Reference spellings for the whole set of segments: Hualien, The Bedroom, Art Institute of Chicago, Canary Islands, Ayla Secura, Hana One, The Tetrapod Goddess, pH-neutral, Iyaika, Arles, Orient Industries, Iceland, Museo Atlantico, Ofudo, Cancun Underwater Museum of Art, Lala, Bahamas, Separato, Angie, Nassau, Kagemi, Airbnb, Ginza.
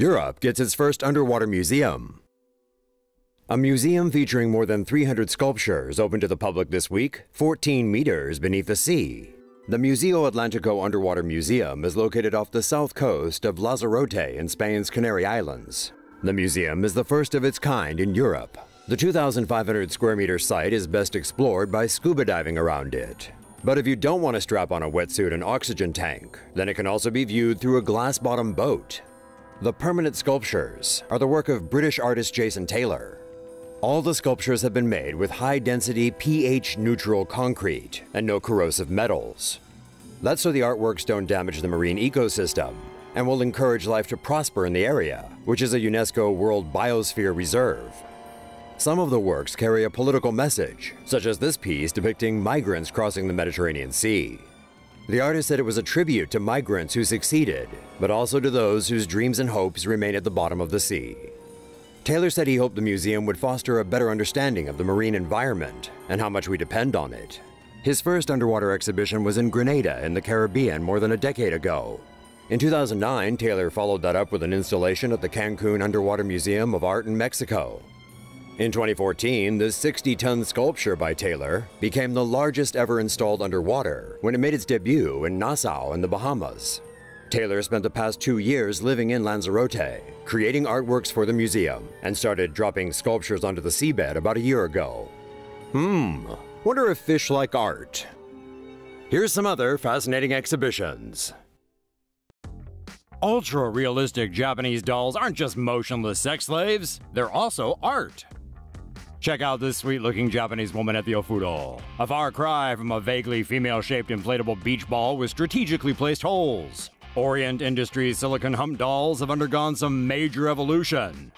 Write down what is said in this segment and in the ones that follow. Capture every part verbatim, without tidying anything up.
Europe gets its first underwater museum. A museum featuring more than three hundred sculptures opened to the public this week, fourteen meters beneath the sea. The Museo Atlantico Underwater Museum is located off the south coast of Lanzarote in Spain's Canary Islands. The museum is the first of its kind in Europe. The two thousand five hundred square meter site is best explored by scuba diving around it. But if you don't want to strap on a wetsuit and oxygen tank, then it can also be viewed through a glass-bottom boat. The permanent sculptures are the work of British artist Jason Taylor. All the sculptures have been made with high-density pH-neutral concrete and no corrosive metals. That's so the artworks don't damage the marine ecosystem and will encourage life to prosper in the area, which is a UNESCO World Biosphere Reserve. Some of the works carry a political message, such as this piece depicting migrants crossing the Mediterranean Sea. The artist said it was a tribute to migrants who succeeded, but also to those whose dreams and hopes remain at the bottom of the sea. Taylor said he hoped the museum would foster a better understanding of the marine environment and how much we depend on it. His first underwater exhibition was in Grenada in the Caribbean more than a decade ago. In two thousand nine, Taylor followed that up with an installation at the Cancun Underwater Museum of Art in Mexico. In twenty fourteen, this sixty ton sculpture by Taylor became the largest ever installed underwater when it made its debut in Nassau in the Bahamas. Taylor spent the past two years living in Lanzarote, creating artworks for the museum, and started dropping sculptures onto the seabed about a year ago. Hmm, wonder if fish like art. Here's some other fascinating exhibitions. Ultra-realistic Japanese dolls aren't just motionless sex slaves, they're also art. Check out this sweet-looking Japanese woman at the Ofudo. A far cry from a vaguely female-shaped inflatable beach ball with strategically placed holes. Orient Industries' silicone hump dolls have undergone some major evolution.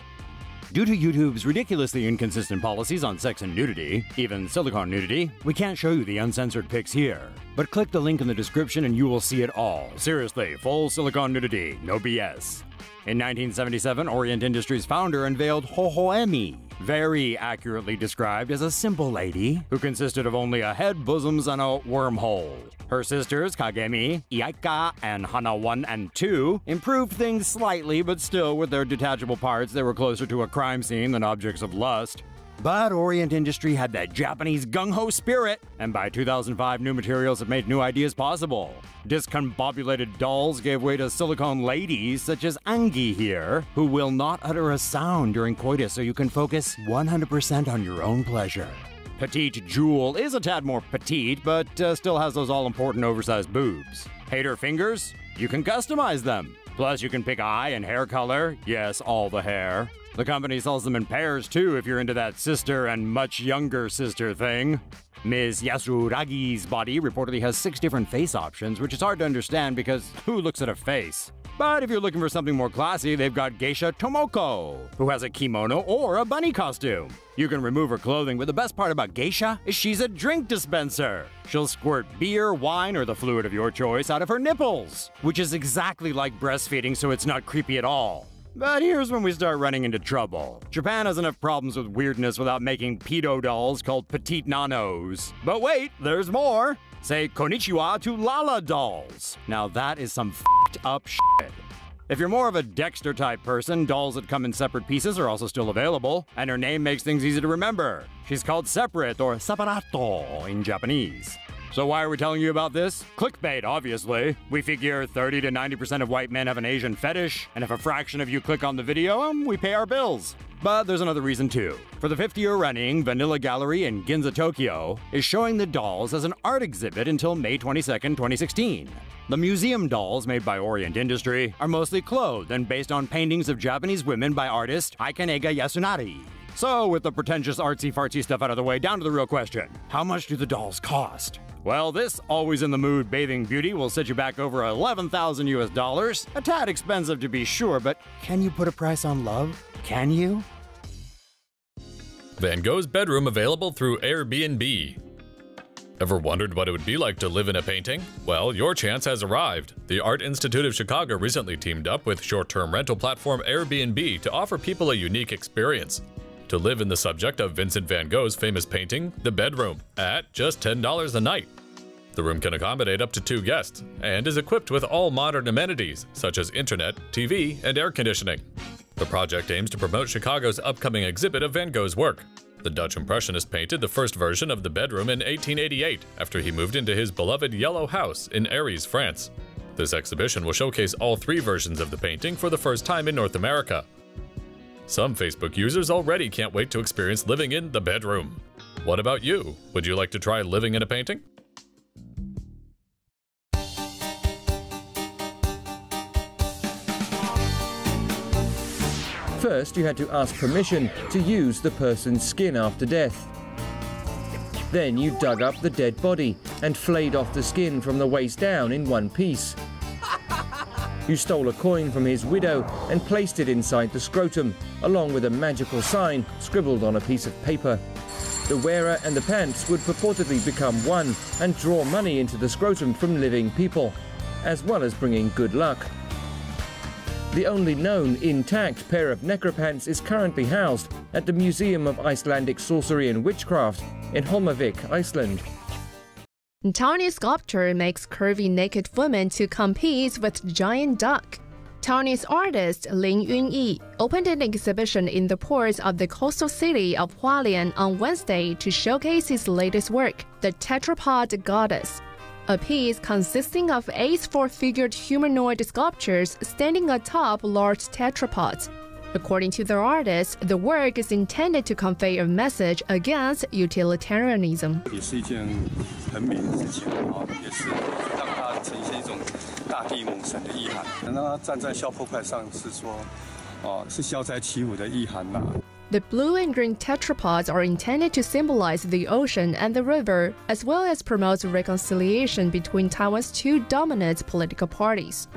Due to YouTube's ridiculously inconsistent policies on sex and nudity, even silicone nudity, we can't show you the uncensored pics here. But click the link in the description and you will see it all. Seriously, full silicone nudity, no B S. In nineteen seventy-seven, Orient Industries' founder unveiled Hohoemi, very accurately described as a simple lady who consisted of only a head, bosoms, and a wormhole. Her sisters, Kagemi, Iyaika, and Hana One and Two, improved things slightly, but still, with their detachable parts, they were closer to a crime scene than objects of lust. But Orient Industry had that Japanese gung-ho spirit, and by two thousand five, new materials had made new ideas possible. Discombobulated dolls gave way to silicone ladies such as Angie here, who will not utter a sound during coitus, so you can focus one hundred percent on your own pleasure. Petite Jewel is a tad more petite, but uh, still has those all-important oversized boobs. Hate her fingers? You can customize them. Plus, you can pick eye and hair color. Yes, all the hair. The company sells them in pairs, too, if you're into that sister and much younger sister thing. Miz Yasuragi's body reportedly has six different face options, which is hard to understand because who looks at a face? But if you're looking for something more classy, they've got Geisha Tomoko, who has a kimono or a bunny costume. You can remove her clothing, but the best part about Geisha is she's a drink dispenser. She'll squirt beer, wine, or the fluid of your choice out of her nipples, which is exactly like breastfeeding, so it's not creepy at all. But here's when we start running into trouble. Japan has enough problems with weirdness without making pedo dolls called Petite Nanos. But wait, there's more! Say konnichiwa to Lala dolls. Now that is some f***ed up shit. If you're more of a Dexter type person, dolls that come in separate pieces are also still available, and her name makes things easy to remember. She's called Separate, or Separato in Japanese. So why are we telling you about this? Clickbait, obviously. We figure thirty to ninety percent of white men have an Asian fetish, and if a fraction of you click on the video, um, we pay our bills. But there's another reason too. For the fifth year running, Vanilla Gallery in Ginza, Tokyo is showing the dolls as an art exhibit until May twenty-second, twenty sixteen. The museum dolls made by Orient Industry are mostly clothed and based on paintings of Japanese women by artist Ikenaga Yasunari. So with the pretentious artsy-fartsy stuff out of the way, down to the real question. How much do the dolls cost? Well, this always in the mood bathing beauty will set you back over eleven thousand US dollars. A tad expensive to be sure, but can you put a price on love? Can you? Van Gogh's bedroom available through Airbnb. Ever wondered what it would be like to live in a painting? Well, your chance has arrived. The Art Institute of Chicago recently teamed up with short-term rental platform Airbnb to offer people a unique experience. To live in the subject of Vincent van Gogh's famous painting, The Bedroom, at just ten dollars a night. The room can accommodate up to two guests and is equipped with all modern amenities such as internet, T V, and air conditioning. The project aims to promote Chicago's upcoming exhibit of Van Gogh's work. The Dutch Impressionist painted the first version of The Bedroom in eighteen eighty-eight after he moved into his beloved Yellow House in Arles, France. This exhibition will showcase all three versions of the painting for the first time in North America. Some Facebook users already can't wait to experience living in the bedroom. What about you? Would you like to try living in a painting? First, you had to ask permission to use the person's skin after death. Then you dug up the dead body and flayed off the skin from the waist down in one piece. You stole a coin from his widow and placed it inside the scrotum, along with a magical sign scribbled on a piece of paper. The wearer and the pants would purportedly become one and draw money into the scrotum from living people, as well as bringing good luck. The only known intact pair of necropants is currently housed at the Museum of Icelandic Sorcery and Witchcraft in Hólmavík, Iceland. Tawny sculpture makes curvy naked women to compete with giant duck. Tawny's artist Lin Yunyi opened an exhibition in the ports of the coastal city of Hualien on Wednesday to showcase his latest work, The Tetrapod Goddess, a piece consisting of eight four-figured humanoid sculptures standing atop large tetrapods. According to the artist, the work is intended to convey a message against utilitarianism. The blue and green tetrapods are intended to symbolize the ocean and the river, as well as promote reconciliation between Taiwan's two dominant political parties.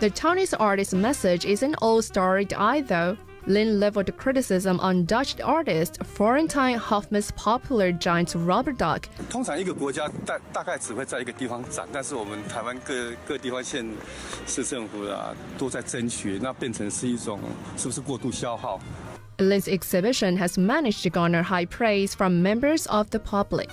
The Chinese artist's message isn't all starry-eyed, though. Lin leveled criticism on Dutch artist Florentijn Hofman's popular giant rubber duck. Lin's exhibition has managed to garner high praise from members of the public.